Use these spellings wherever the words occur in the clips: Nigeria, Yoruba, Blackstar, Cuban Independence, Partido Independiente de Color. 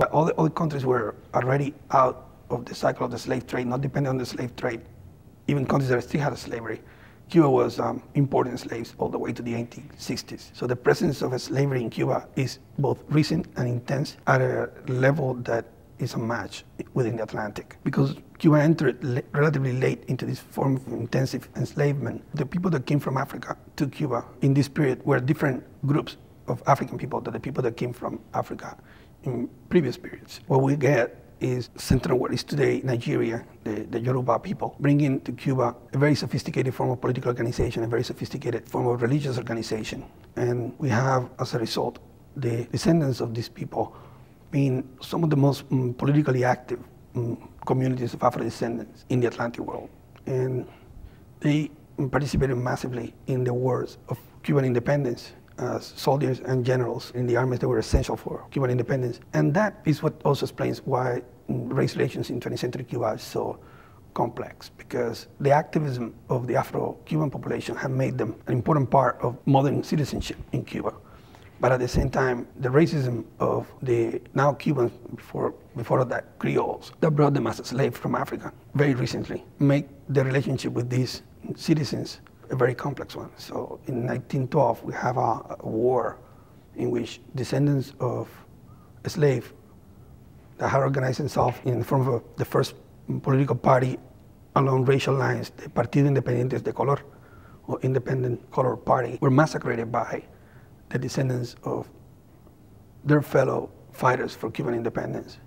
But all the other countries were already out of the cycle of the slave trade, not dependent on the slave trade. Even countries that still had slavery. Cuba was importing slaves all the way to the 1860s. So the presence of slavery in Cuba is both recent and intense at a level that is a match within the Atlantic. Because Cuba entered relatively late into this form of intensive enslavement, the people that came from Africa to Cuba in this period were different groups of African people than the people that came from Africa in previous periods. What we get is central what is today Nigeria, the Yoruba people, bringing to Cuba a very sophisticated form of political organization, a very sophisticated form of religious organization. And we have, as a result, the descendants of these people being some of the most politically active communities of Afro-descendants in the Atlantic world. And they participated massively in the wars of Cuban independence as soldiers and generals in the armies that were essential for Cuban independence. And that is what also explains why race relations in 20th century Cuba are so complex, because the activism of the Afro-Cuban population had made them an important part of modern citizenship in Cuba. But at the same time, the racism of the now Cubans, before that Creoles, that brought them as slaves from Africa very recently, make the relationship with these citizens a very complex one. So in 1912, we have a war in which descendants of a slave that had organized themselves in the form of the first political party along racial lines, the Partido Independiente de Color, or Independent Color Party, were massacred by the descendants of their fellow fighters for Cuban independence.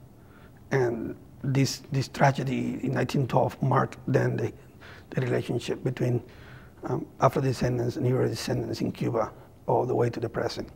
And this tragedy in 1912 marked then the relationship between Afro-descendants and Euro-descendants in Cuba all the way to the present.